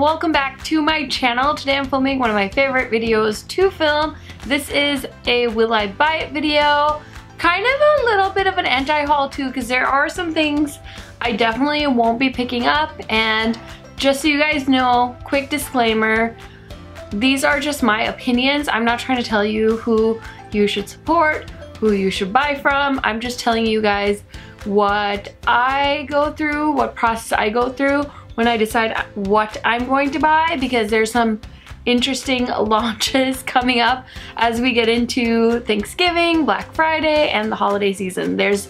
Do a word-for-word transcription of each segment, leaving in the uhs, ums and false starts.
welcome back to my channel. Today I'm filming one of my favorite videos to film. This is a will I buy it video, kind of a little bit of an anti-haul too, because there are some things I definitely won't be picking up. And just so you guys know, quick disclaimer, these are just my opinions. I'm not trying to tell you who you should support, who you should buy from. I'm just telling you guys what I go through, what process I go through when I decide what I'm going to buy, because there's some interesting launches coming up as we get into Thanksgiving, Black Friday, and the holiday season. There's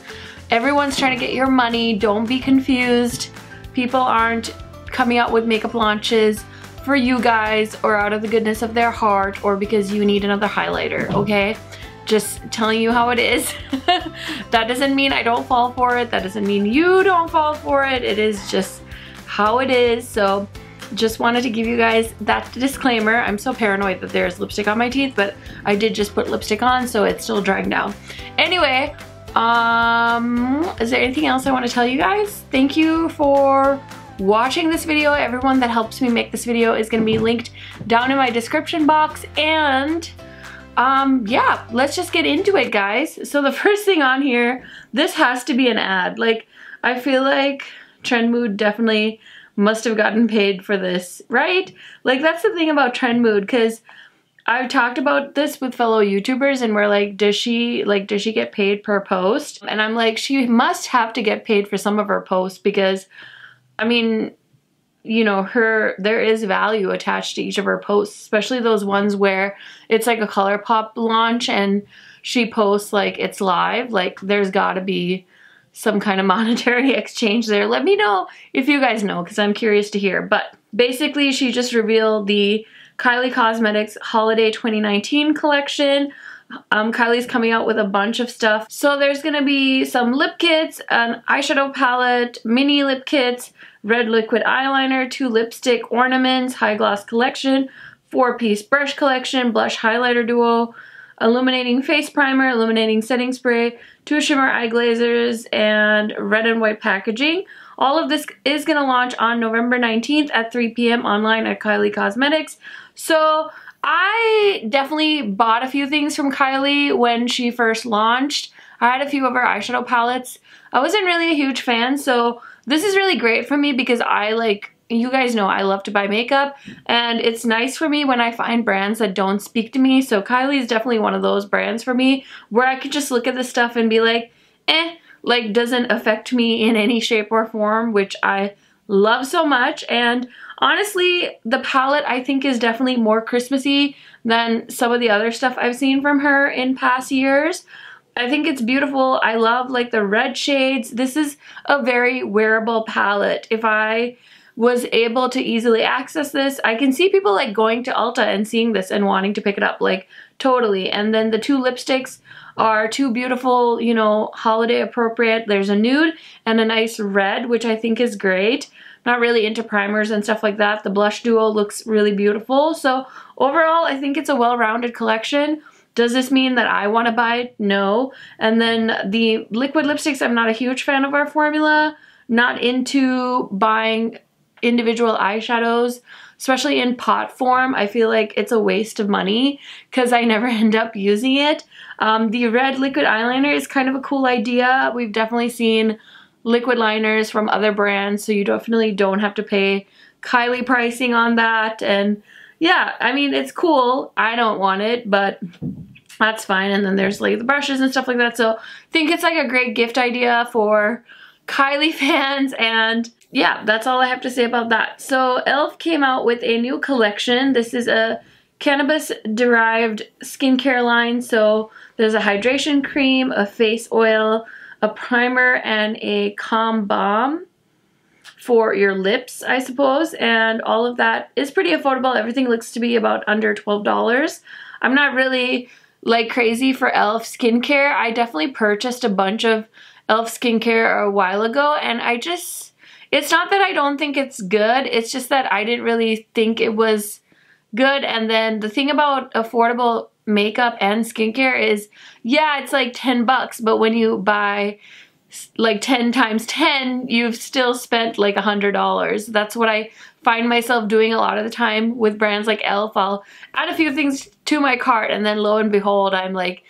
everyone's trying to get your money. Don't be confused. People aren't coming out with makeup launches for you guys or out of the goodness of their heart or because you need another highlighter, okay? Just telling you how it is. That doesn't mean I don't fall for it. That doesn't mean you don't fall for it. It is just how it is. So just wanted to give you guys that disclaimer. I'm so paranoid that there's lipstick on my teeth, but I did just put lipstick on, so it's still drying down. Anyway, um, is there anything else I want to tell you guys? Thank you for watching this video. Everyone that helps me make this video is going to be linked down in my description box. And Um, yeah, let's just get into it, guys. So the first thing on here, this has to be an ad. Like, I feel like Trendmood definitely must have gotten paid for this, right? Like, that's the thing about Trendmood, because I've talked about this with fellow YouTubers, and we're like, does she, like, does she get paid per post? And I'm like, she must have to get paid for some of her posts, because, I mean, you know, her, there is value attached to each of her posts, especially those ones where it's like a ColourPop launch and she posts like it's live. Like, there's gotta be some kind of monetary exchange there. Let me know if you guys know, because I'm curious to hear. But basically, she just revealed the Kylie Cosmetics Holiday twenty nineteen collection. Um, Kylie's coming out with a bunch of stuff. So there's gonna be some lip kits, an eyeshadow palette, mini lip kits, red liquid eyeliner, two lipstick ornaments, high gloss collection, four-piece brush collection, blush highlighter duo, illuminating face primer, illuminating setting spray, two shimmer eye glazers, and red and white packaging. All of this is gonna launch on November nineteenth at three p m online at Kylie Cosmetics. So I definitely bought a few things from Kylie when she first launched. I had a few of her eyeshadow palettes. I wasn't really a huge fan, so this is really great for me, because I like, you guys know I love to buy makeup, and it's nice for me when I find brands that don't speak to me. So Kylie is definitely one of those brands for me where I could just look at this stuff and be like, eh, like, doesn't affect me in any shape or form, which I love so much. And honestly, the palette I think is definitely more Christmassy than some of the other stuff I've seen from her in past years. I think it's beautiful. I love like the red shades. This is a very wearable palette. If I was able to easily access this, I can see people like going to Ulta and seeing this and wanting to pick it up, like, totally. And then the two lipsticks are two beautiful, you know, holiday appropriate. There's a nude and a nice red, which I think is great. Not really into primers and stuff like that. The blush duo looks really beautiful. So overall, I think it's a well-rounded collection. Does this mean that I want to buy it? No. And then the liquid lipsticks, I'm not a huge fan of our formula. Not into buying individual eyeshadows, especially in pot form. I feel like it's a waste of money because I never end up using it. Um, the red liquid eyeliner is kind of a cool idea. We've definitely seen liquid liners from other brands, so you definitely don't have to pay Kylie pricing on that. And yeah, I mean, it's cool. I don't want it, but that's fine. And then there's like the brushes and stuff like that. So I think it's like a great gift idea for Kylie fans. And yeah, that's all I have to say about that. So e l f came out with a new collection. This is a cannabis derived skincare line. So there's a hydration cream, a face oil, a primer, and a calm balm for your lips, I suppose. And all of that is pretty affordable. Everything looks to be about under twelve dollars. I'm not really like crazy for e l f skincare. I definitely purchased a bunch of e l f skincare a while ago, and I just, it's not that I don't think it's good, it's just that I didn't really think it was good. And then the thing about affordable makeup and skincare is, yeah, it's like ten bucks, but when you buy like ten times ten, you've still spent like a hundred dollars. That's what I find myself doing a lot of the time with brands like e l f I'll add a few things to my cart and then lo and behold, I'm like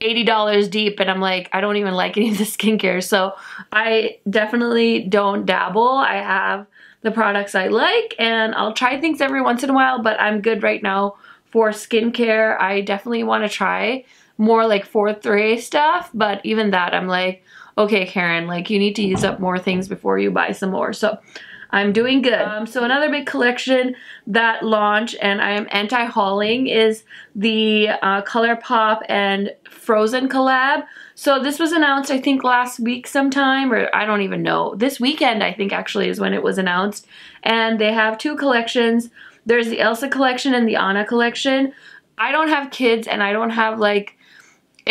eighty dollars deep and I'm like, I don't even like any of the skincare. So I definitely don't dabble. I have the products I like and I'll try things every once in a while, but I'm good right now for skincare. I definitely want to try more like fourth ray stuff, but even that I'm like, okay, Karen, like you need to use up more things before you buy some more. So I'm doing good. Um, so another big collection that launched and I am anti-hauling is the uh, ColourPop and Frozen collab. So this was announced I think last week sometime, or I don't even know. This weekend I think actually is when it was announced. And they have two collections. There's the Elsa collection and the Anna collection. I don't have kids and I don't have like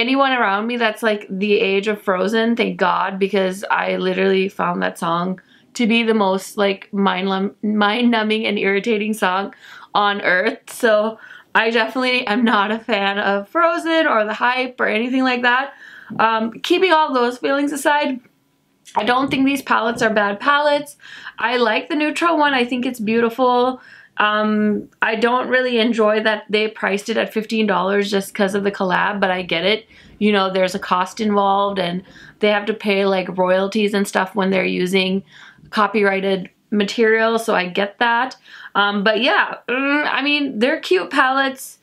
anyone around me that's like the age of Frozen, thank God, because I literally found that song to be the most like mind mind numbing and irritating song on earth. So I definitely am not a fan of Frozen or the hype or anything like that. Um, keeping all those feelings aside, I don't think these palettes are bad palettes. I like the neutral one. I think it's beautiful. Um, I don't really enjoy that they priced it at fifteen dollars just because of the collab, but I get it. You know, there's a cost involved and they have to pay like royalties and stuff when they're using copyrighted material, so I get that. Um, but yeah, I mean, they're cute palettes.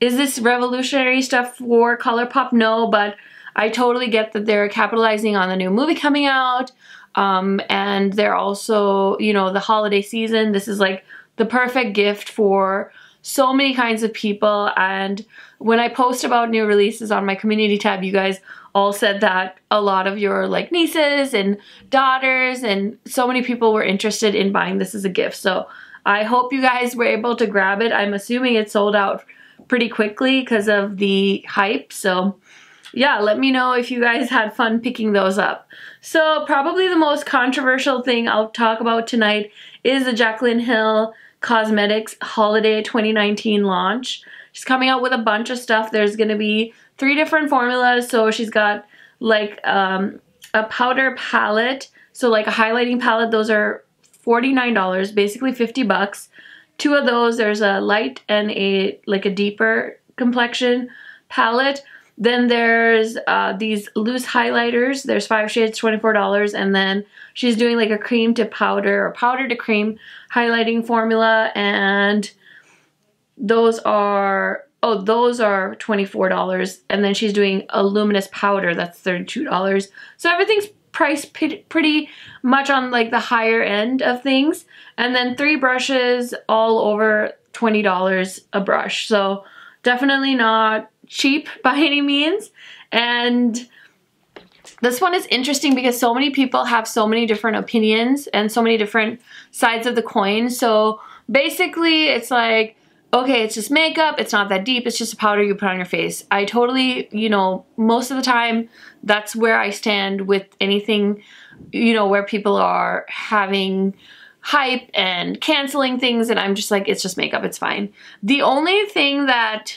Is this revolutionary stuff for ColourPop? No, but I totally get that they're capitalizing on the new movie coming out. Um, and they're also, you know, the holiday season. This is like the perfect gift for so many kinds of people. And when I post about new releases on my community tab, you guys all said that a lot of your like nieces and daughters and so many people were interested in buying this as a gift. So I hope you guys were able to grab it. I'm assuming it sold out pretty quickly because of the hype. So yeah, let me know if you guys had fun picking those up. So probably the most controversial thing I'll talk about tonight is the Jaclyn Hill Cosmetics Holiday twenty nineteen launch. She's coming out with a bunch of stuff. There's going to be three different formulas. So she's got like um, a powder palette. So like a highlighting palette, those are forty-nine dollars, basically fifty bucks. Two of those, there's a light and a like a deeper complexion palette. Then there's uh, these loose highlighters. There's five shades, twenty-four dollars. And then she's doing like a cream to powder or powder to cream highlighting formula. And those are, oh, those are twenty-four dollars. And then she's doing a luminous powder. That's thirty-two dollars. So everything's priced pretty much on like the higher end of things. And then three brushes, all over twenty dollars a brush. So definitely not cheap by any means. And this one is interesting because so many people have so many different opinions and so many different sides of the coin. So basically it's like, okay, it's just makeup, it's not that deep, it's just a powder you put on your face. I totally, you know, most of the time that's where I stand with anything, you know, where people are having hype and canceling things and I'm just like, it's just makeup, it's fine. The only thing that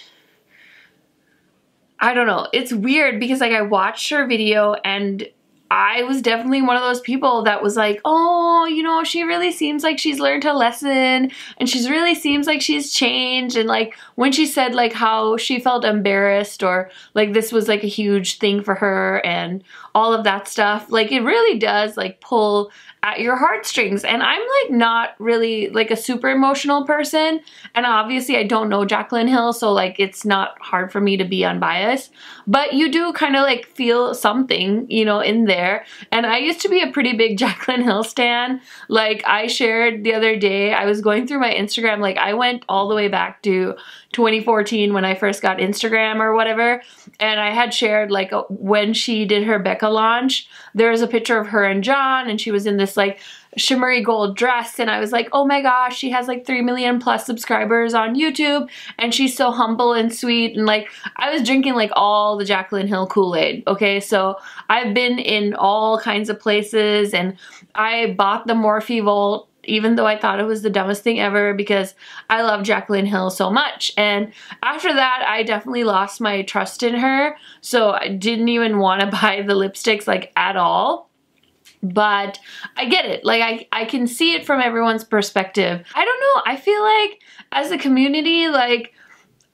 I don't know, it's weird because like I watched her video and I was definitely one of those people that was like, oh, you know, she really seems like she's learned her lesson and she's really seems like she's changed. And like when she said like how she felt embarrassed or like this was like a huge thing for her and all of that stuff, like it really does like pull at your heartstrings. And I'm like not really like a super emotional person. And obviously I don't know Jaclyn Hill, so like it's not hard for me to be unbiased. But you do kind of like feel something, you know, in there. And I used to be a pretty big Jaclyn Hill stan. Like I shared the other day, I was going through my Instagram, like I went all the way back to twenty fourteen when I first got Instagram or whatever, and I had shared like a, when she did her Becca launch, there was a picture of her and John and she was in this like shimmery gold dress and I was like, oh my gosh, she has like three million plus subscribers on YouTube and she's so humble and sweet. And like I was drinking like all the Jaclyn Hill Kool-Aid, okay? So I've been in all kinds of places and I bought the Morphe Vault even though I thought it was the dumbest thing ever, because I love Jaclyn Hill so much. And after that, I definitely lost my trust in her, so I didn't even want to buy the lipsticks, like, at all. But I get it. Like, I, I can see it from everyone's perspective. I don't know. I feel like as a community, like,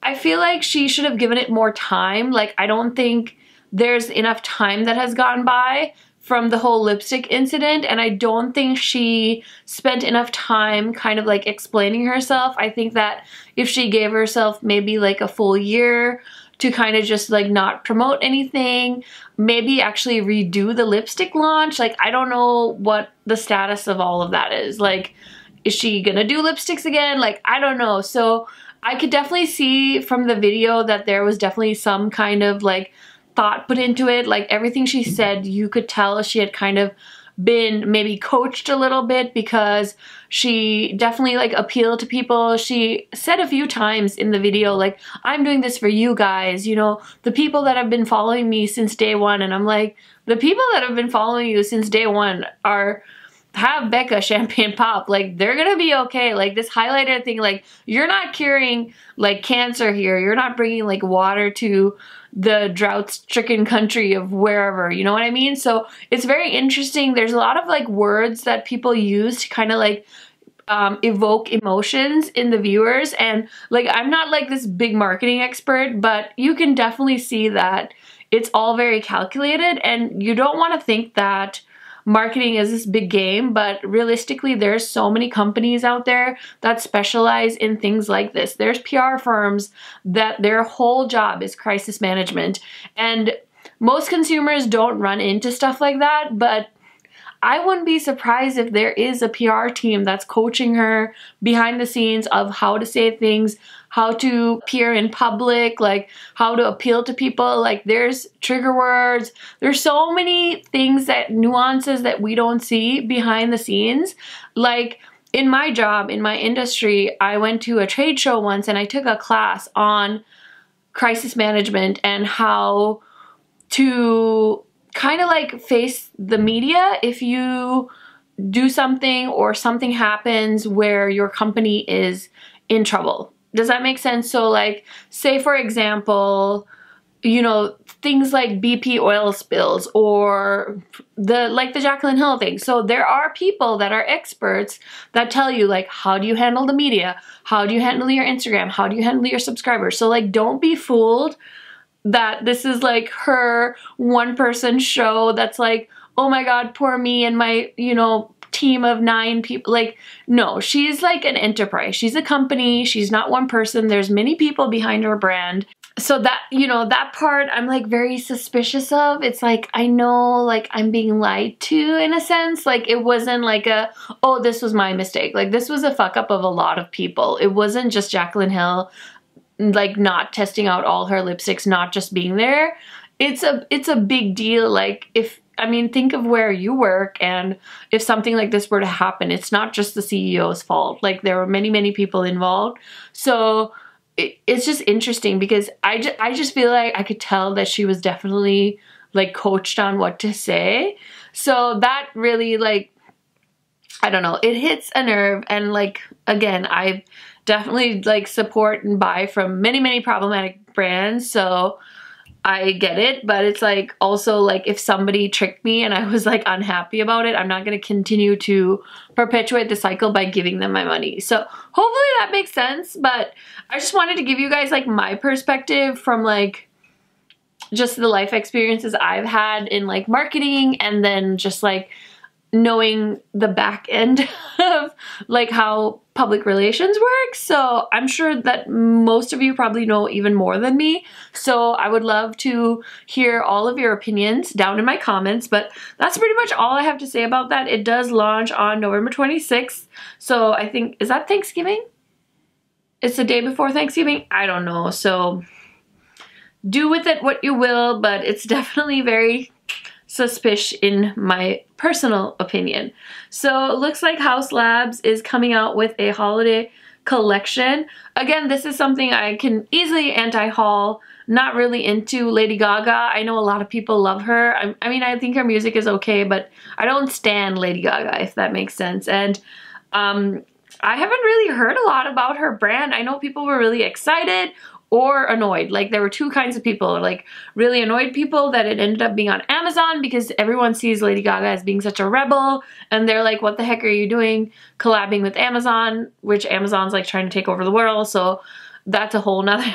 I feel like she should have given it more time. Like, I don't think there's enough time that has gone by from the whole lipstick incident. And I don't think she spent enough time kind of, like, explaining herself. I think that if she gave herself maybe, like, a full year to kind of just, like, not promote anything, maybe actually redo the lipstick launch. Like, I don't know what the status of all of that is. Like, is she gonna do lipsticks again? Like, I don't know. So I could definitely see from the video that there was definitely some kind of, like, thought put into it. Like, everything she said, you could tell she had kind of been maybe coached a little bit, because she definitely, like, appealed to people. She said a few times in the video, like, I'm doing this for you guys, you know, the people that have been following me since day one. And I'm like, the people that have been following you since day one are have Becca Champagne Pop. Like, they're gonna be okay. Like, this highlighter thing, like, you're not curing, like, cancer here. You're not bringing, like, water to the drought-stricken country of wherever, you know what I mean? So it's very interesting. There's a lot of, like, words that people use to kind of, like, um, evoke emotions in the viewers. And, like, I'm not, like, this big marketing expert, but you can definitely see that it's all very calculated, and you don't want to think that marketing is this big game, but realistically, there's so many companies out there that specialize in things like this. There's P R firms that their whole job is crisis management, and most consumers don't run into stuff like that, but I wouldn't be surprised if there is a P R team that's coaching her behind the scenes of how to say things, how to appear in public, like, how to appeal to people. Like, there's trigger words. There's so many things, that nuances that we don't see behind the scenes. Like, in my job, in my industry, I went to a trade show once and I took a class on crisis management and how to kind of, like, face the media if you do something or something happens where your company is in trouble. Does that make sense? So, like, say for example, you know, things like B P oil spills or the, like, the Jaclyn Hill thing. So there are people that are experts that tell you, like, how do you handle the media? How do you handle your Instagram? How do you handle your subscribers? So, like, don't be fooled that this is, like, her one person show that's like, oh my God, poor me and my, you know, team of nine people. Like, no, she's, like, an enterprise. She's a company. She's not one person. There's many people behind her brand. So that, you know, that part I'm, like, very suspicious of. It's like, I know, like, I'm being lied to in a sense. Like, it wasn't like a, oh, this was my mistake. Like, this was a fuck up of a lot of people. It wasn't just Jaclyn Hill, like, not testing out all her lipsticks, not just being there. It's a, it's a big deal. Like, if, I mean, think of where you work, and if something like this were to happen, it's not just the C E O's fault. Like, there were many, many people involved. So it, it's just interesting, because I, ju I just feel like I could tell that she was definitely, like, coached on what to say. So that really, like, I don't know, it hits a nerve. And, like, again, I definitely, like, support and buy from many, many problematic brands, so I get it. But it's, like, also, like, if somebody tricked me and I was, like, unhappy about it, I'm not going to continue to perpetuate the cycle by giving them my money. So hopefully that makes sense, but I just wanted to give you guys, like, my perspective from, like, just the life experiences I've had in, like, marketing, and then just, like, knowing the back end of, like, how public relations works. So I'm sure that most of you probably know even more than me. So I would love to hear all of your opinions down in my comments, but that's pretty much all I have to say about that. It does launch on November twenty-sixth. So I think, is that Thanksgiving? It's the day before Thanksgiving? I don't know. So do with it what you will, but it's definitely very suspicious in my personal opinion. So it looks like Haus Labs is coming out with a holiday collection. Again, this is something I can easily anti-haul. Not really into Lady Gaga. I know a lot of people love her. I, I mean, I think her music is okay, but I don't stan Lady Gaga, if that makes sense. And um, I haven't really heard a lot about her brand. I know people were really excited or annoyed. Like, there were two kinds of people, like really annoyed people that it ended up being on Amazon because everyone sees Lady Gaga as being such a rebel, and they're like, what the heck are you doing collabing with Amazon, which Amazon's like trying to take over the world, so that's a whole nother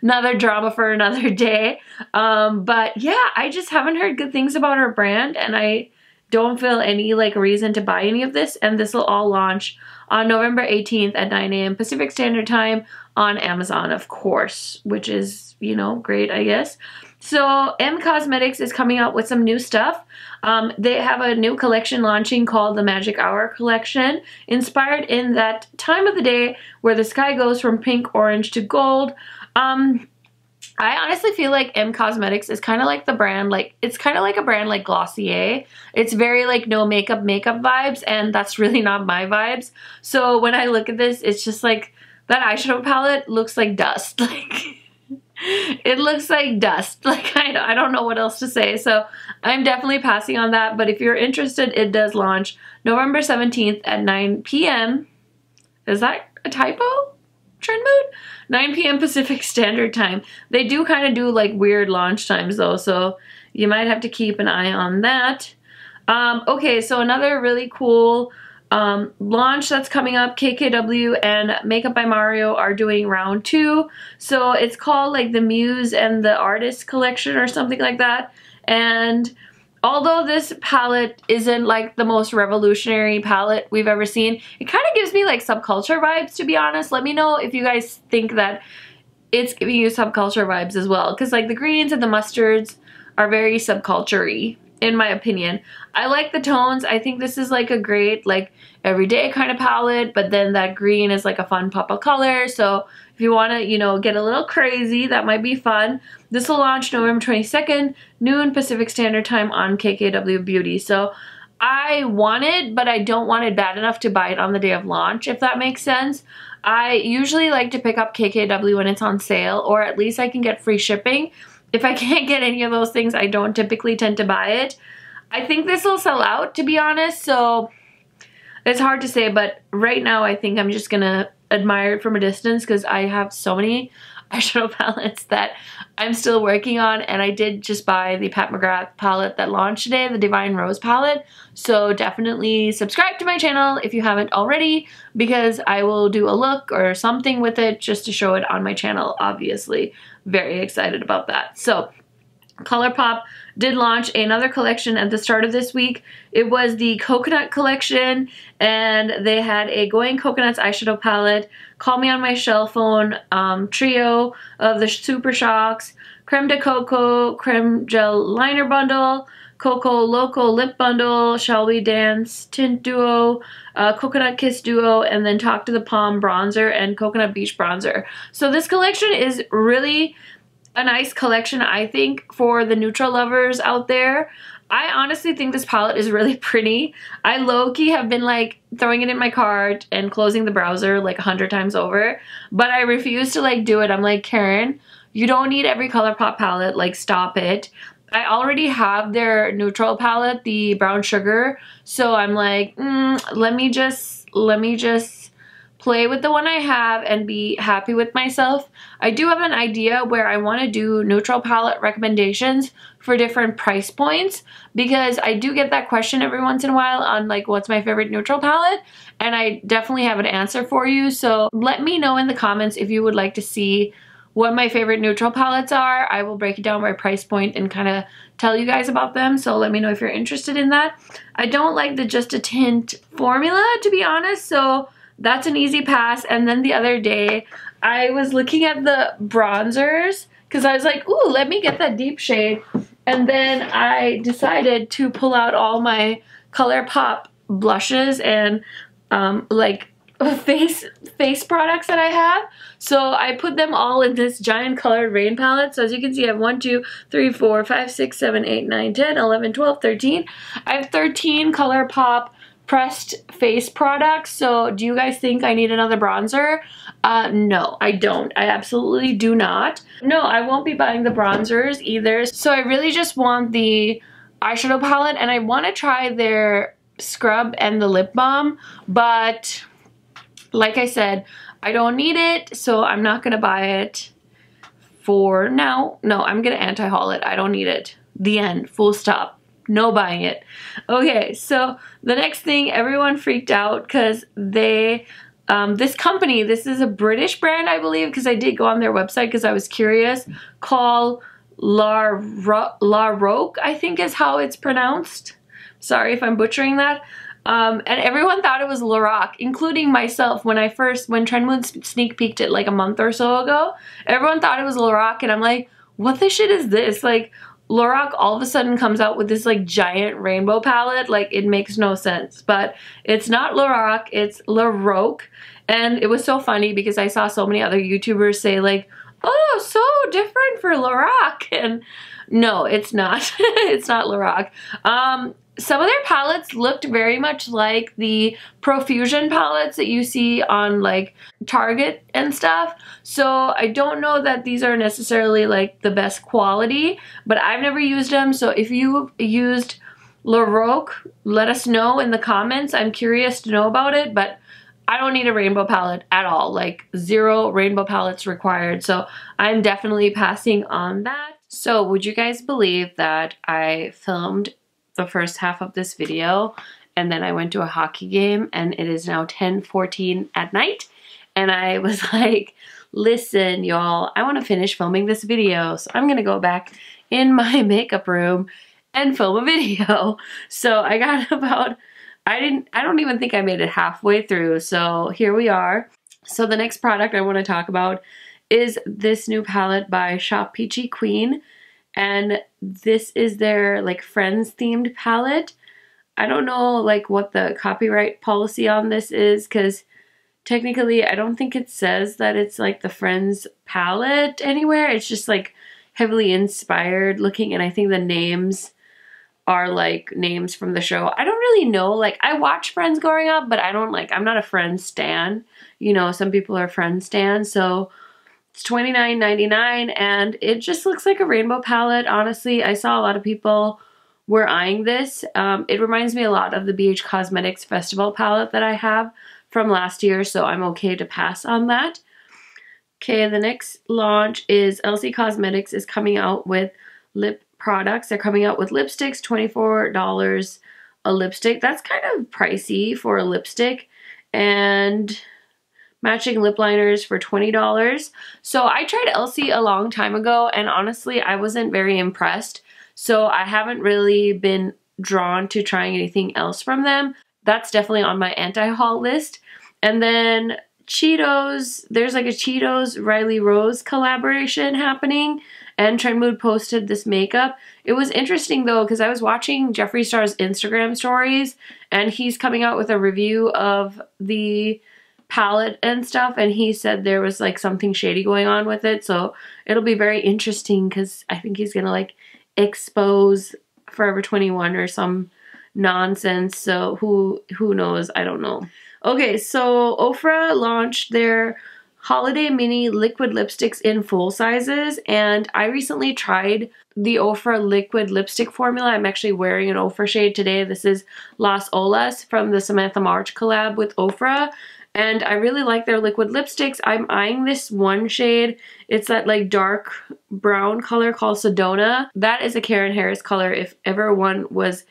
another drama for another day. Um, but yeah, I just haven't heard good things about her brand, and I don't feel any like reason to buy any of this, and this will all launch on November eighteenth at nine A M Pacific Standard Time on Amazon, of course, which is, you know, great, I guess. So M Cosmetics is coming out with some new stuff. Um, they have a new collection launching called the Magic Hour Collection, inspired in that time of the day where the sky goes from pink, orange to gold. Um, I honestly feel like M Cosmetics is kind of like the brand, like, it's kind of like a brand like Glossier. It's very like no makeup, makeup vibes, and that's really not my vibes. So when I look at this, it's just like, that eyeshadow palette looks like dust. Like, it looks like dust. Like, I, I don't know what else to say. So I'm definitely passing on that. But if you're interested, it does launch November seventeenth at nine P M Is that a typo? Trendmood? nine P M Pacific Standard Time. They do kind of do like weird launch times though, so you might have to keep an eye on that. Um, okay, so another really cool Um, launch that's coming up, K K W and Makeup by Mario are doing round two. So it's called like the Muse and the Artist Collection or something like that. And although this palette isn't like the most revolutionary palette we've ever seen, it kind of gives me like subculture vibes, to be honest. Let me know if you guys think that it's giving you subculture vibes as well, because like the greens and the mustards are very subculture-y, in my opinion. I like the tones. I think this is like a great like everyday kind of palette, but then that green is like a fun pop of color. So if you want to, you know, get a little crazy, that might be fun. This will launch November twenty-second, noon Pacific Standard Time on K K W Beauty. So I want it, but I don't want it bad enough to buy it on the day of launch, if that makes sense. I usually like to pick up K K W when it's on sale, or at least I can get free shipping. If I can't get any of those things, I don't typically tend to buy it. I think this will sell out, to be honest, so it's hard to say, but right now I think I'm just gonna admire it from a distance because I have so many eyeshadow palettes that I'm still working on, and I did just buy the Pat McGrath palette that launched today, the Divine Rose palette, so definitely subscribe to my channel if you haven't already, because I will do a look or something with it just to show it on my channel, obviously. Very excited about that. So ColourPop did launch another collection at the start of this week. It was the Coconut Collection, and they had a Going Coconuts eyeshadow palette, Call Me on My Shell Phone um, trio of the Super Shocks, Creme de Coco Creme Gel Liner Bundle, Coco Loco Lip Bundle, Shall We Dance Tint Duo, uh, Coconut Kiss Duo, and then Talk to the Palm Bronzer and Coconut Beach Bronzer. So this collection is really a nice collection, I think, for the neutral lovers out there. I honestly think this palette is really pretty. I low-key have been like throwing it in my cart and closing the browser like a hundred times over, but I refuse to like do it. I'm like, Karen, you don't need every ColourPop palette, like stop it. I already have their neutral palette, the Brown Sugar, so I'm like, mm, let me just let me just play with the one I have and be happy with myself. I do have an idea where I want to do neutral palette recommendations for different price points, because I do get that question every once in a while on like what's my favorite neutral palette, and I definitely have an answer for you. So let me know in the comments if you would like to see what my favorite neutral palettes are. I will break it down by price point and kind of tell you guys about them, so let me know if you're interested in that. I don't like the just a tint formula, to be honest, so that's an easy pass. And then the other day I was looking at the bronzers because I was like, ooh, let me get that deep shade, and then I decided to pull out all my ColourPop blushes and um, like face face products that I have. So I put them all in this giant Colored Rain palette. So as you can see, I have one, two, three, four, five, six, seven, eight, nine, ten, eleven, twelve, thirteen. I have thirteen ColourPop pressed face products. So do you guys think I need another bronzer? Uh, no, I don't. I absolutely do not. No, I won't be buying the bronzers either. So I really just want the eyeshadow palette, and I want to try their scrub and the lip balm, but like I said, I don't need it, so I'm not gonna buy it for now. No, I'm gonna anti-haul it. I don't need it. The end. Full stop. No buying it. Okay, so the next thing, everyone freaked out because they, um, this company, this is a British brand, I believe, because I did go on their website because I was curious, called La Ro- La Roque, I think is how it's pronounced. Sorry if I'm butchering that. Um, and everyone thought it was Lorac, including myself when I first, when Trendmood sneak peeked it like a month or so ago. Everyone thought it was Lorac, and I'm like, what the shit is this? Like, Lorac all of a sudden comes out with this like giant rainbow palette. Like, it makes no sense. But it's not Lorac, it's La Roque. And it was so funny because I saw so many other YouTubers say like, oh, so different for Lorac. And no, it's not. It's not Lorac. Um... Some of their palettes looked very much like the Profusion palettes that you see on like Target and stuff. So I don't know that these are necessarily like the best quality, but I've never used them. So if you used La Roque, let us know in the comments. I'm curious to know about it, but I don't need a rainbow palette at all. Like, zero rainbow palettes required. So I'm definitely passing on that. So would you guys believe that I filmed the first half of this video and then I went to a hockey game, and it is now ten fourteen at night, and I was like, listen y'all, I want to finish filming this video, so I'm gonna go back in my makeup room and film a video. So I got about, I didn't I don't even think I made it halfway through, so here we are. So the next product I want to talk about is this new palette by Shop Peachy Queen, and this is their like Friends themed palette. I don't know like what the copyright policy on this is, because technically I don't think it says that it's like the Friends palette anywhere. It's just like heavily inspired looking, and I think the names are like names from the show. I don't really know, like I watched Friends growing up, but I don't like, I'm not a Friends stan. You know, some people are Friends stan, so it's twenty-nine ninety-nine, and it just looks like a rainbow palette. Honestly, I saw a lot of people were eyeing this. Um, it reminds me a lot of the B H Cosmetics Festival palette that I have from last year, so I'm okay to pass on that. Okay, the next launch is L C Cosmetics is coming out with lip products. They're coming out with lipsticks, twenty-four dollars a lipstick. That's kind of pricey for a lipstick. And matching lip liners for twenty dollars. So I tried L C a long time ago, and honestly I wasn't very impressed, so I haven't really been drawn to trying anything else from them. That's definitely on my anti-haul list. And then Cheetos, there's like a Cheetos Riley Rose collaboration happening, and Trendmood posted this makeup. It was interesting though, because I was watching Jeffree Star's Instagram stories, and he's coming out with a review of the palette and stuff, and he said there was like something shady going on with it, so it'll be very interesting because I think he's gonna like expose Forever twenty-one or some nonsense, so who who knows. I don't know. Okay, so Ofra launched their holiday mini liquid lipsticks in full sizes, and I recently tried the Ofra liquid lipstick formula. I'm actually wearing an Ofra shade today. This is Las Olas from the Samantha March collab with Ofra, and I really like their liquid lipsticks. I'm eyeing this one shade. It's that like dark brown color called Sedona. That is a Karen Harris color if ever one was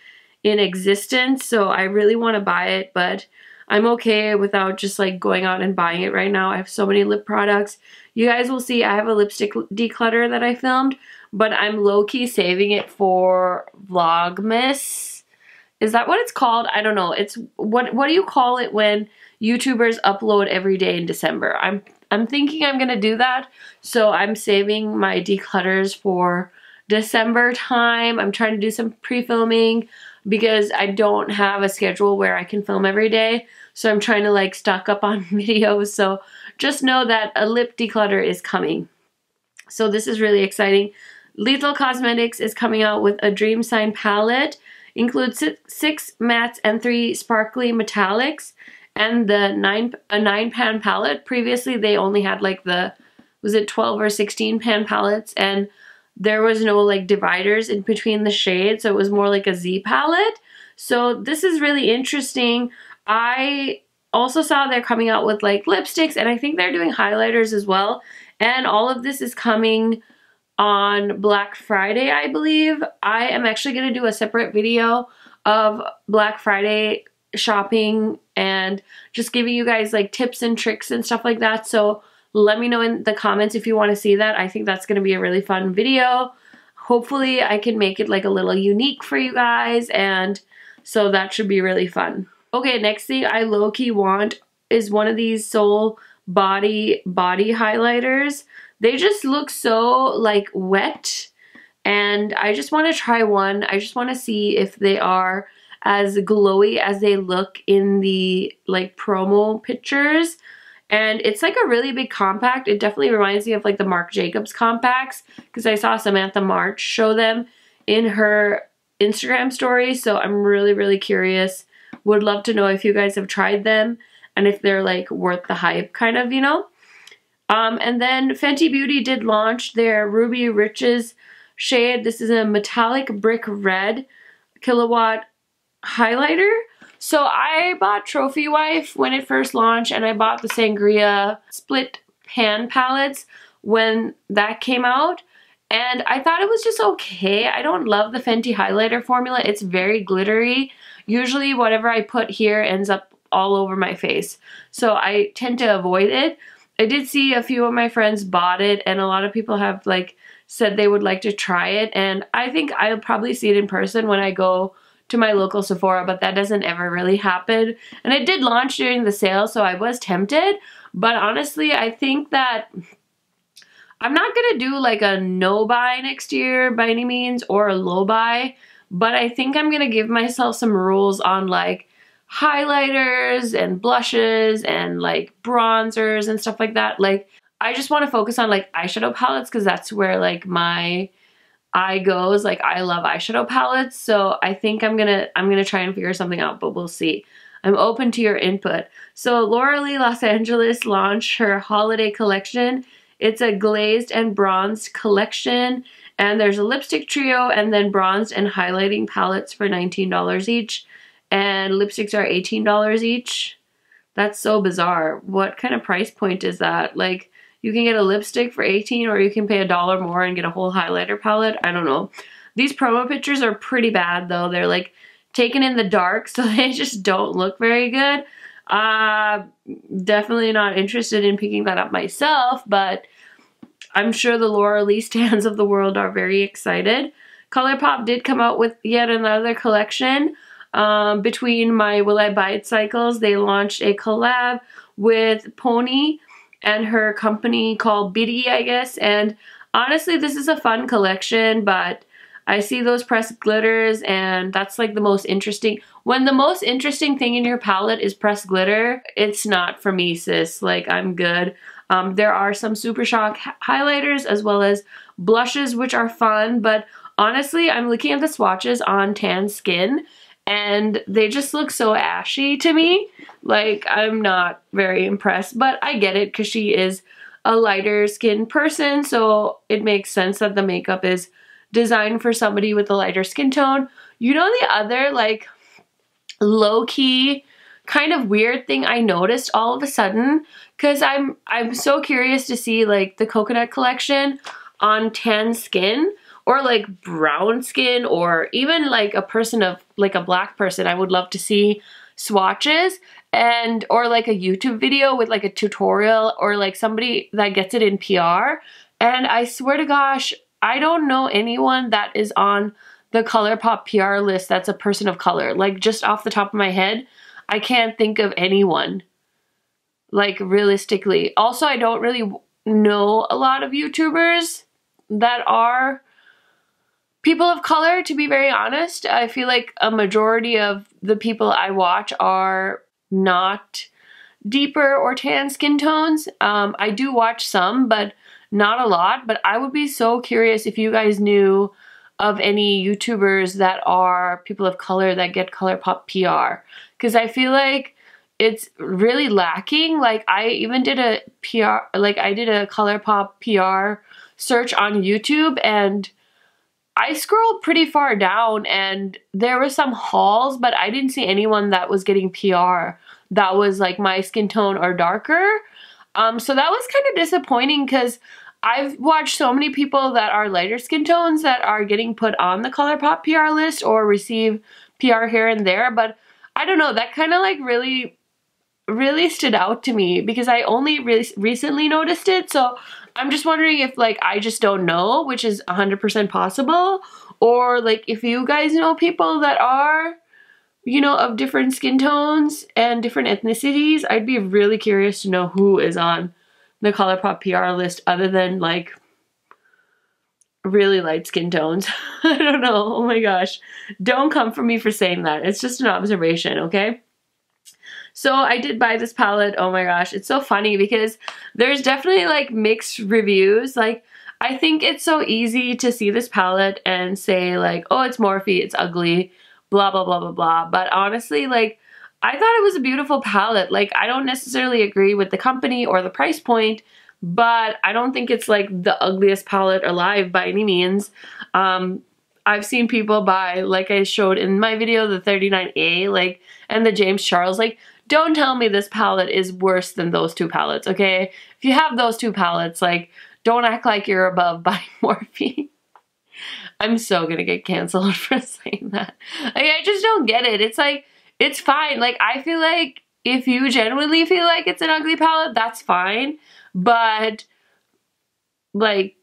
in existence. So I really want to buy it, but I'm okay without just like going out and buying it right now. I have so many lip products. You guys will see I have a lipstick declutter that I filmed, but I'm low-key saving it for Vlogmas. Is that what it's called? I don't know. It's what what do you call it when YouTubers upload every day in December? I'm I'm thinking I'm gonna do that, so I'm saving my declutters for December time. I'm trying to do some pre-filming because I don't have a schedule where I can film every day, so I'm trying to like stock up on videos. So just know that a lip declutter is coming, so this is really exciting. Lethal Cosmetics is coming out with a Dream Sign palette. Includes six, six mattes and three sparkly metallics, and the nine a nine pan palette. Previously they only had like the, was it twelve or sixteen pan palettes, and there was no like dividers in between the shades, so it was more like a Z palette. So this is really interesting. I also saw they're coming out with like lipsticks, and I think they're doing highlighters as well. And all of this is coming on Black Friday, I believe. I am actually going to do a separate video of Black Friday shopping and just giving you guys like tips and tricks and stuff like that. So let me know in the comments if you want to see that. I think that's going to be a really fun video. Hopefully I can make it like a little unique for you guys, and so that should be really fun. Okay, next thing I low-key want is one of these Soul Body body highlighters. They just look so like wet, and I just want to try one. I just want to see if they are as glowy as they look in the like promo pictures. And it's like a really big compact. It definitely reminds me of like the Marc Jacobs compacts, because I saw Samantha March show them in her Instagram story. So I'm really, really curious. Would love to know if you guys have tried them and if they're like worth the hype, kind of, you know. Um, and then Fenty Beauty did launch their Ruby Riches shade. This is a metallic brick red kilowatt highlighter. So I bought Trophy Wife when it first launched, and I bought the Sangria Split Pan palettes when that came out. And I thought it was just okay. I don't love the Fenty highlighter formula. It's very glittery. Usually whatever I put here ends up all over my face, so I tend to avoid it. I did see a few of my friends bought it, and a lot of people have like said they would like to try it, and I think I'll probably see it in person when I go to my local Sephora, but that doesn't ever really happen. And it did launch during the sale, so I was tempted, but honestly I think that I'm not gonna do like a no buy next year by any means, or a low buy, but I think I'm gonna give myself some rules on like highlighters and blushes and like bronzers and stuff like that. Like I just want to focus on like eyeshadow palettes, because that's where like my I goes. Like I love eyeshadow palettes, so I think I'm gonna I'm gonna try and figure something out, but we'll see. I'm open to your input. So Laura Lee Los Angeles launched her holiday collection. It's a glazed and bronzed collection, and there's a lipstick trio and then bronzed and highlighting palettes for nineteen dollars each, and lipsticks are eighteen dollars each. That's so bizarre. What kind of price point is that? Like, you can get a lipstick for eighteen dollars, or you can pay a dollar more and get a whole highlighter palette. I don't know. These promo pictures are pretty bad though. They're like taken in the dark, so they just don't look very good. Uh, definitely not interested in picking that up myself, but I'm sure the Laura Lee stans of the world are very excited. ColourPop did come out with yet another collection. Um, between my Will I Buy It cycles, they launched a collab with Pony and her company called Biddy, I guess. And honestly, this is a fun collection, but I see those pressed glitters, and that's like the most interesting. When the most interesting thing in your palette is pressed glitter, it's not for me, sis. Like, I'm good. Um, there are some Super Shock highlighters as well as blushes, which are fun, but honestly, I'm looking at the swatches on tan skin, and they just look so ashy to me. Like, I'm not very impressed, but I get it, because she is a lighter skin person, so it makes sense that the makeup is designed for somebody with a lighter skin tone. You know, the other like low-key kind of weird thing I noticed all of a sudden, because I'm I'm so curious to see like the Coconut collection on tan skin, or like brown skin, or even like a person of like a black person. I would love to see swatches, and or like a YouTube video with like a tutorial, or like somebody that gets it in P R. And I swear to gosh, I don't know anyone that is on the ColourPop P R list that's a person of color. Like, just off the top of my head, I can't think of anyone, like, realistically. Also, I don't really know a lot of YouTubers that are people of color, to be very honest. I feel like a majority of the people I watch are not deeper or tan skin tones. Um, I do watch some, but not a lot. But I would be so curious if you guys knew of any YouTubers that are people of color that get ColourPop P R, because I feel like it's really lacking. Like, I even did a P R, like I did a ColourPop P R search on YouTube, and I scrolled pretty far down and there were some hauls, but I didn't see anyone that was getting P R that was like my skin tone or darker. Um, so that was kind of disappointing because I've watched so many people that are lighter skin tones that are getting put on the ColourPop P R list or receive P R here and there, but I don't know, that kind of like really, really stood out to me because I only re recently noticed it, so I'm just wondering if like I just don't know, which is one hundred percent possible, or like if you guys know people that are, you know, of different skin tones and different ethnicities, I'd be really curious to know who is on the ColourPop P R list other than like really light skin tones. I don't know. Oh my gosh. Don't come for me for saying that. It's just an observation, okay? So I did buy this palette. Oh my gosh. It's so funny because there's definitely like mixed reviews. Like I think it's so easy to see this palette and say like, oh, it's Morphe, it's ugly, blah, blah, blah, blah, blah. But honestly, like I thought it was a beautiful palette. Like I don't necessarily agree with the company or the price point, but I don't think it's like the ugliest palette alive by any means. Um, I've seen people buy, like I showed in my video, the thirty-nine A, like, and the James Charles. Like, don't tell me this palette is worse than those two palettes, okay? If you have those two palettes, like, don't act like you're above buying Morphe. I'm so gonna get canceled for saying that. Like, I just don't get it. It's like, it's fine. Like, I feel like if you genuinely feel like it's an ugly palette, that's fine. But, like,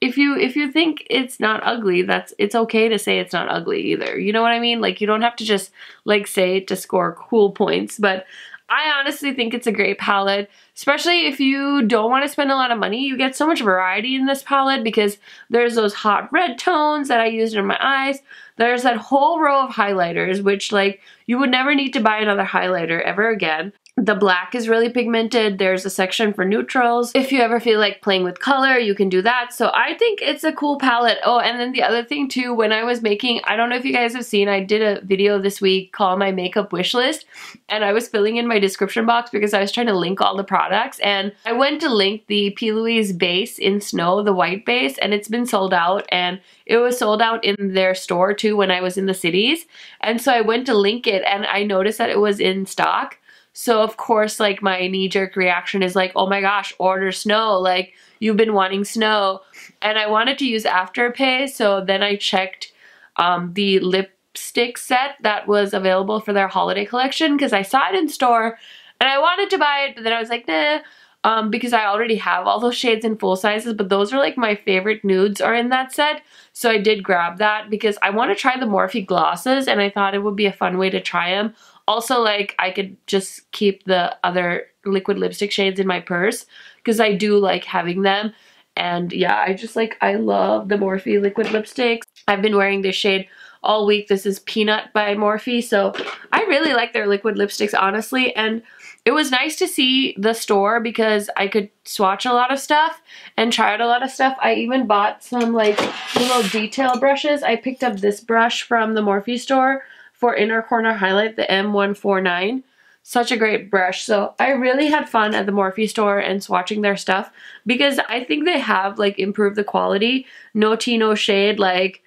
if you if you think it's not ugly, that's it's okay to say it's not ugly either. You know what I mean? Like, you don't have to just, like, say it to score cool points. But I honestly think it's a great palette, especially if you don't want to spend a lot of money. You get so much variety in this palette because there's those hot red tones that I used in my eyes. There's that whole row of highlighters, which, like, you would never need to buy another highlighter ever again. The black is really pigmented. There's a section for neutrals. If you ever feel like playing with color, you can do that. So I think it's a cool palette. Oh, and then the other thing too, when I was making, I don't know if you guys have seen, I did a video this week called My Makeup Wishlist, and I was filling in my description box because I was trying to link all the products, and I went to link the P. Louise base in Snow, the white base, and it's been sold out, and it was sold out in their store too when I was in the cities. And so I went to link it and I noticed that it was in stock. So of course, like, my knee-jerk reaction is like, oh my gosh, order Snow, like, you've been wanting Snow. And I wanted to use Afterpay, so then I checked um, the lipstick set that was available for their holiday collection because I saw it in store and I wanted to buy it, but then I was like, nah, um, because I already have all those shades in full sizes, but those are like my favorite nudes are in that set. So I did grab that because I want to try the Morphe glosses and I thought it would be a fun way to try them. Also, like, I could just keep the other liquid lipstick shades in my purse because I do like having them. And yeah, I just, like, I love the Morphe liquid lipsticks. I've been wearing this shade all week. This is Peanut by Morphe. So I really like their liquid lipsticks, honestly. And it was nice to see the store because I could swatch a lot of stuff and try out a lot of stuff. I even bought some, like, little detail brushes. I picked up this brush from the Morphe store for inner corner highlight, the M one forty-nine. Such a great brush. So I really had fun at the Morphe store and swatching their stuff because I think they have, like, improved the quality. No tea, no shade. Like,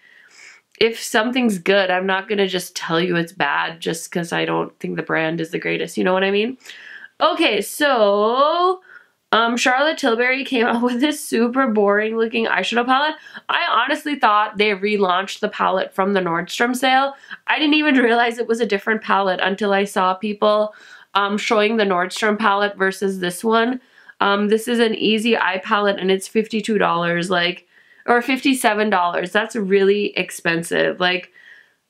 if something's good, I'm not gonna just tell you it's bad just because I don't think the brand is the greatest. You know what I mean? Okay, so um, Charlotte Tilbury came out with this super boring looking eyeshadow palette. I honestly thought they relaunched the palette from the Nordstrom sale. I didn't even realize it was a different palette until I saw people um, showing the Nordstrom palette versus this one. Um, this is an Easy Eye palette and it's fifty-two dollars. Like, or fifty-seven dollars. That's really expensive. Like,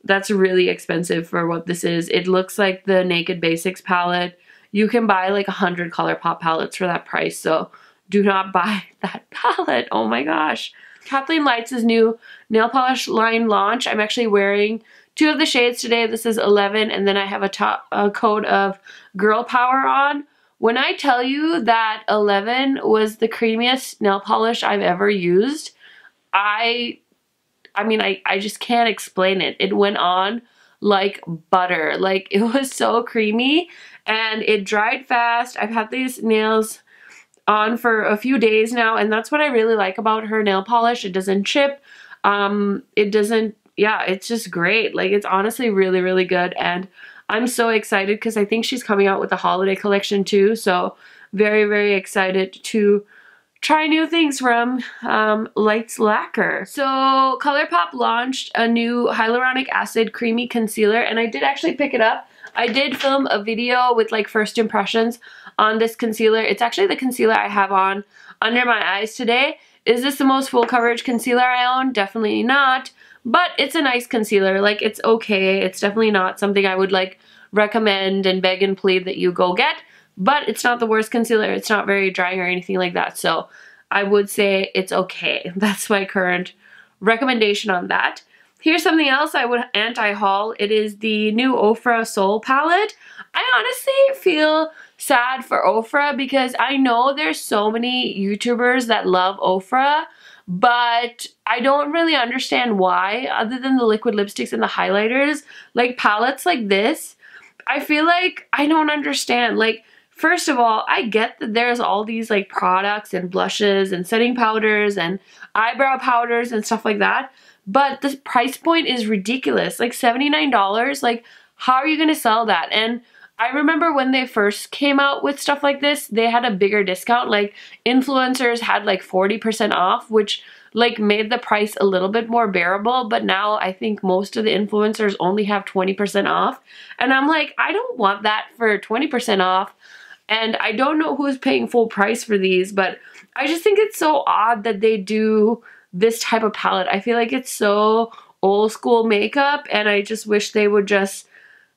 that's really expensive for what this is. It looks like the Naked Basics palette. You can buy like one hundred ColourPop palettes for that price. So do not buy that palette. Oh my gosh. Kathleen Lights' new nail polish line launch. I'm actually wearing two of the shades today. This is eleven. And then I have a, top, a code of Girl Power on. When I tell you that eleven was the creamiest nail polish I've ever used, I, I mean, I, I just can't explain it. It went on like butter. Like, it was so creamy and it dried fast. I've had these nails on for a few days now, and that's what I really like about her nail polish. It doesn't chip. Um, it doesn't, yeah, it's just great. Like, it's honestly really, really good. And I'm so excited because I think she's coming out with a holiday collection too. So very, very excited to try new things from um, Lights Lacquer. So ColourPop launched a new hyaluronic acid creamy concealer, and I did actually pick it up. I did film a video with like first impressions on this concealer. It's actually the concealer I have on under my eyes today. Is this the most full coverage concealer I own? Definitely not, but it's a nice concealer. Like, it's okay. It's definitely not something I would like recommend and beg and plead that you go get, but it's not the worst concealer. It's not very drying or anything like that. So I would say it's okay. That's my current recommendation on that. Here's something else I would anti-haul. It is the new Ofra Soul Palette. I honestly feel sad for Ofra because I know there's so many YouTubers that love Ofra, but I don't really understand why, other than the liquid lipsticks and the highlighters. Like, palettes like this, I feel like I don't understand. Like, first of all, I get that there's all these like products and blushes and setting powders and eyebrow powders and stuff like that, but the price point is ridiculous. Like, seventy-nine dollars, like, how are you gonna sell that? And I remember when they first came out with stuff like this, they had a bigger discount. Like, influencers had like forty percent off, which like made the price a little bit more bearable, but now I think most of the influencers only have twenty percent off. And I'm like, I don't want that for twenty percent off. And I don't know who's paying full price for these, but I just think it's so odd that they do this type of palette. I feel like it's so old school makeup, and I just wish they would just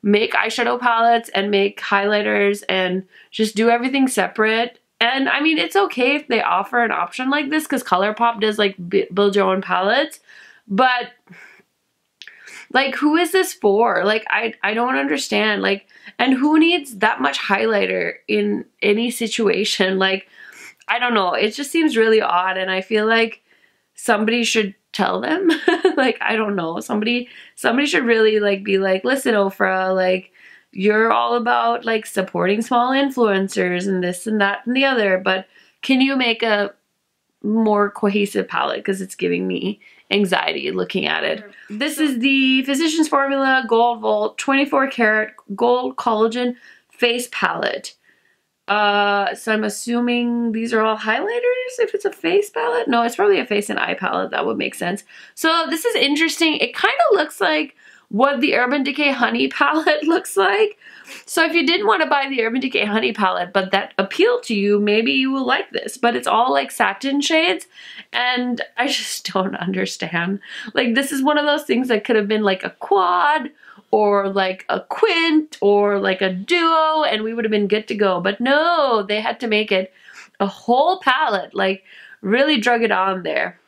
make eyeshadow palettes and make highlighters and just do everything separate. And I mean, it's okay if they offer an option like this because ColourPop does like build your own palettes, but like, who is this for? Like, I, I don't understand. Like, and who needs that much highlighter in any situation? Like, I don't know. It just seems really odd, and I feel like somebody should tell them. Like, I don't know. Somebody somebody should really like be like, listen, Ofra, like, you're all about like supporting small influencers and this and that and the other, but can you make a more cohesive palette? Because it's giving me anxiety looking at it. This is the Physicians Formula Gold Vault twenty-four karat Gold Collagen Face Palette. Uh, so I'm assuming these are all highlighters if it's a face palette? No, it's probably a face and eye palette. That would make sense. So this is interesting. It kind of looks like what the Urban Decay Honey palette looks like. So if you didn't want to buy the Urban Decay Honey palette, but that appealed to you, maybe you will like this. But it's all like satin shades, and I just don't understand. Like, this is one of those things that could have been like a quad or like a quint or like a duo, and we would have been good to go. But no, they had to make it a whole palette, like really drug it on there.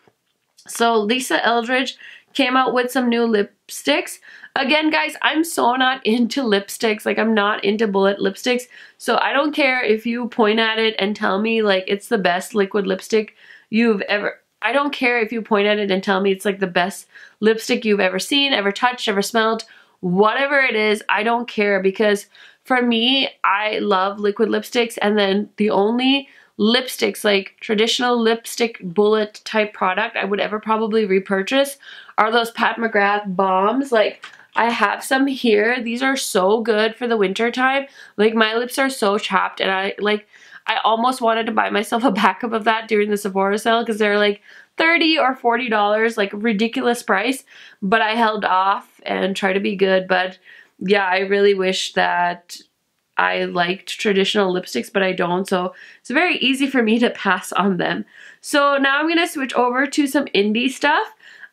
So Lisa Eldridge came out with some new lipsticks. Again, guys, I'm so not into lipsticks. Like, I'm not into bullet lipsticks. So I don't care if you point at it and tell me like it's the best liquid lipstick you've ever, I don't care if you point at it and tell me it's like the best lipstick you've ever seen, ever touched, ever smelled. Whatever it is, I don't care, because for me, I love liquid lipsticks, and then the only lipsticks, like traditional lipstick bullet type product I would ever probably repurchase are those Pat McGrath bombs. Like, I have some here. These are so good for the winter time. Like, my lips are so chapped, and I like I almost wanted to buy myself a backup of that during the Sephora sale because they're like thirty or forty dollars, like ridiculous price, but I held off and tried to be good. But yeah, I really wish that I liked traditional lipsticks, but I don't, so it's very easy for me to pass on them. So now I'm gonna switch over to some indie stuff.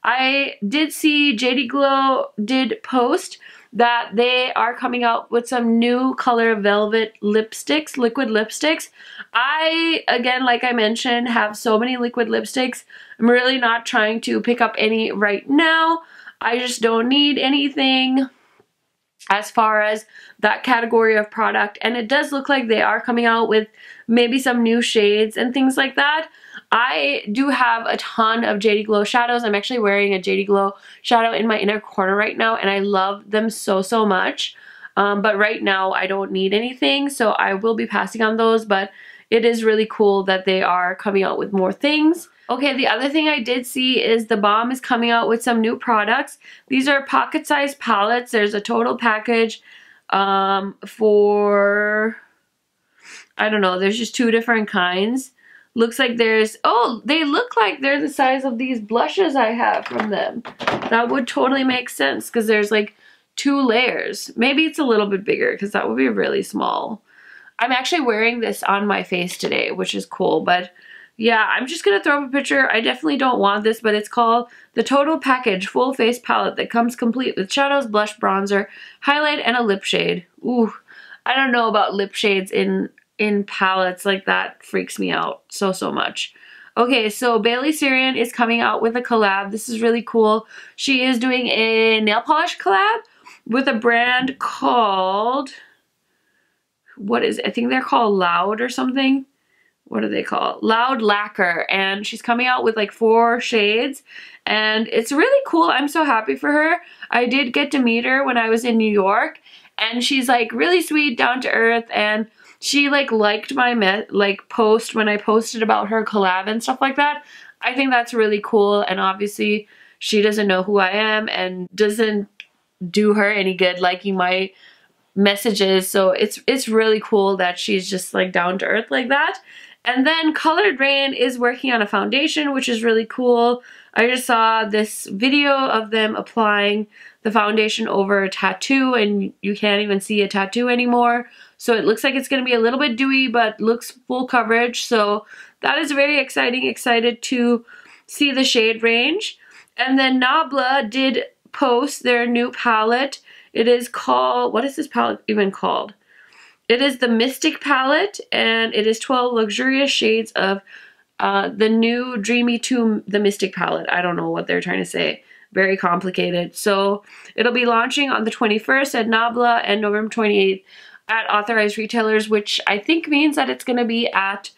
I did see J D Glow did post that they are coming out with some new color velvet lipsticks, liquid lipsticks. I, again, like I mentioned, have so many liquid lipsticks. I'm really not trying to pick up any right now. I just don't need anything as far as that category of product. And it does look like they are coming out with maybe some new shades and things like that. I do have a ton of J D Glow shadows. I'm actually wearing a J D Glow shadow in my inner corner right now, and I love them so, so much. Um, but right now, I don't need anything, so I will be passing on those, but it is really cool that they are coming out with more things. Okay, the other thing I did see is the Balm is coming out with some new products. These are pocket-sized palettes. There's a total package um, for, I don't know, there's just two different kinds. Looks like there's, oh, they look like they're the size of these blushes I have from them. That would totally make sense because there's like two layers. Maybe it's a little bit bigger because that would be really small. I'm actually wearing this on my face today, which is cool, but yeah, I'm just going to throw up a picture. I definitely don't want this, but it's called the Total Package Full Face Palette that comes complete with shadows, blush, bronzer, highlight, and a lip shade. Ooh, I don't know about lip shades in, in palettes. Like, that freaks me out so, so much. Okay, so Bailey Sirian is coming out with a collab. This is really cool. She is doing a nail polish collab with a brand called, what is it? I think they're called Loud or something. What do they call it? Loud Lacquer, and she's coming out with like four shades and it's really cool. I'm so happy for her. I did get to meet her when I was in New York and she's like really sweet, down to earth, and she like liked my me like post when I posted about her collab and stuff like that. I think that's really cool, and obviously she doesn't know who I am and doesn't do her any good liking my messages, so it's it's really cool that she's just like down to earth like that. And then Colored Rain is working on a foundation, which is really cool. I just saw this video of them applying the foundation over a tattoo, and you can't even see a tattoo anymore. So it looks like it's going to be a little bit dewy, but looks full coverage. So that is very exciting. Excited to see the shade range. And then Nabla did post their new palette. It is called, what is this palette even called? It is the Mystic palette, and it is twelve luxurious shades of uh, the new Dreamy to the Mystic palette. I don't know what they're trying to say. Very complicated. So it'll be launching on the twenty-first at Nabla and November twenty-eighth at authorized retailers, which I think means that it's going to be at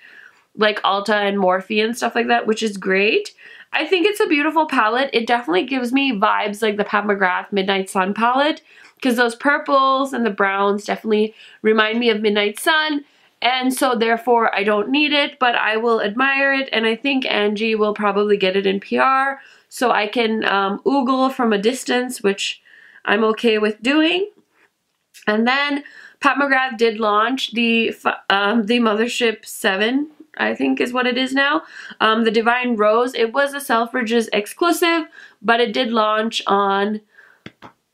like Ulta and Morphe and stuff like that, which is great. I think it's a beautiful palette. It definitely gives me vibes like the Pat McGrath Midnight Sun palette, because those purples and the browns definitely remind me of Midnight Sun, and so therefore I don't need it, but I will admire it, and I think Angie will probably get it in P R, so I can um, oogle from a distance, which I'm okay with doing. And then Pat McGrath did launch the, um, the Mothership seven, I think is what it is now. Um, the Divine Rose. It was a Selfridges exclusive, but it did launch on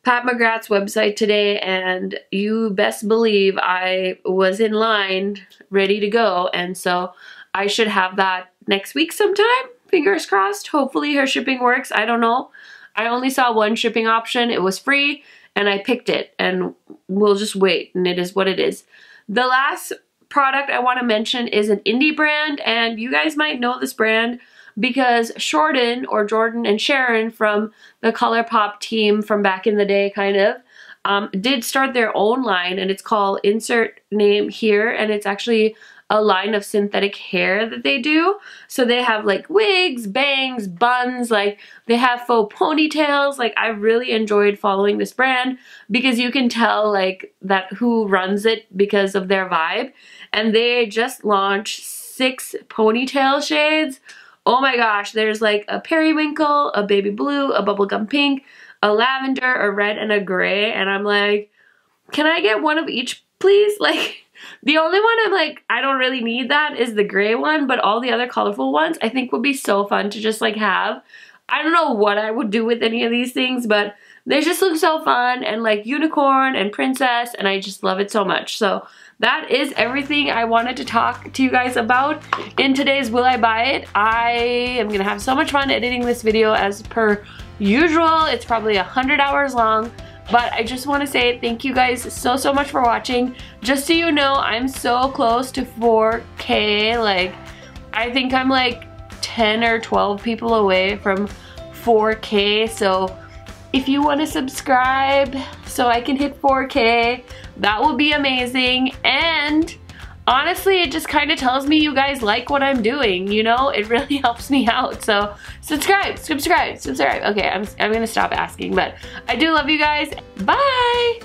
Pat McGrath's website today, and you best believe I was in line ready to go, and so I should have that next week sometime. Fingers crossed. Hopefully her shipping works. I don't know. I only saw one shipping option. It was free, and I picked it, and we'll just wait, and it is what it is. The last product I want to mention is an indie brand, and you guys might know this brand because Jordan or Jordan and Sharon from the ColourPop team from back in the day kind of um, did start their own line, and it's called Insert Name Here, and it's actually a line of synthetic hair that they do. So they have like wigs, bangs, buns, like they have faux ponytails. Like, I really enjoyed following this brand because you can tell like that who runs it because of their vibe. And they just launched six ponytail shades. Oh my gosh, there's like a periwinkle, a baby blue, a bubblegum pink, a lavender, a red, and a gray. And I'm like, can I get one of each, please? Like, the only one I'm like, I don't really need that is the gray one, but all the other colorful ones I think would be so fun to just like have. I don't know what I would do with any of these things, but they just look so fun, and like unicorn and princess, and I just love it so much. So that is everything I wanted to talk to you guys about in today's Will I Buy It. I am going to have so much fun editing this video as per usual. It's probably one hundred hours long. But I just want to say thank you guys so, so much for watching. Just so you know, I'm so close to four K. Like, I think I'm like ten or twelve people away from four K. So if you want to subscribe so I can hit four K, that would be amazing. And honestly, it just kind of tells me you guys like what I'm doing, you know? It really helps me out. So subscribe, subscribe, subscribe. Okay, I'm, I'm going to stop asking, but I do love you guys. Bye!